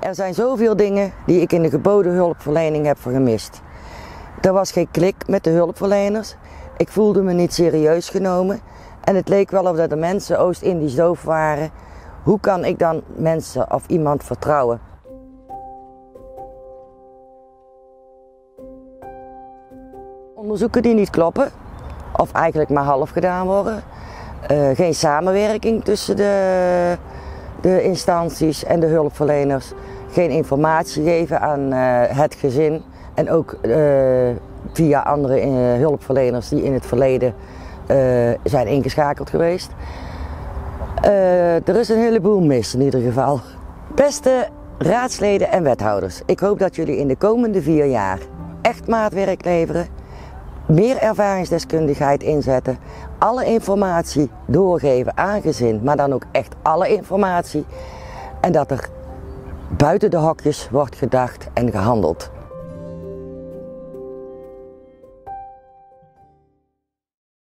Er zijn zoveel dingen die ik in de geboden hulpverlening heb gemist. Er was geen klik met de hulpverleners. Ik voelde me niet serieus genomen. En het leek wel of dat de mensen Oost-Indisch doof waren. Hoe kan ik dan mensen of iemand vertrouwen? Onderzoeken die niet kloppen, of eigenlijk maar half gedaan worden. Geen samenwerking tussen de instanties en de hulpverleners. Geen informatie geven aan het gezin. En ook via andere hulpverleners die in het verleden zijn ingeschakeld geweest. Er is een heleboel mis in ieder geval. Beste raadsleden en wethouders, ik hoop dat jullie in de komende 4 jaar echt maatwerk leveren, meer ervaringsdeskundigheid inzetten, alle informatie doorgeven aan gezin, maar dan ook echt alle informatie. En dat er buiten de hokjes wordt gedacht en gehandeld.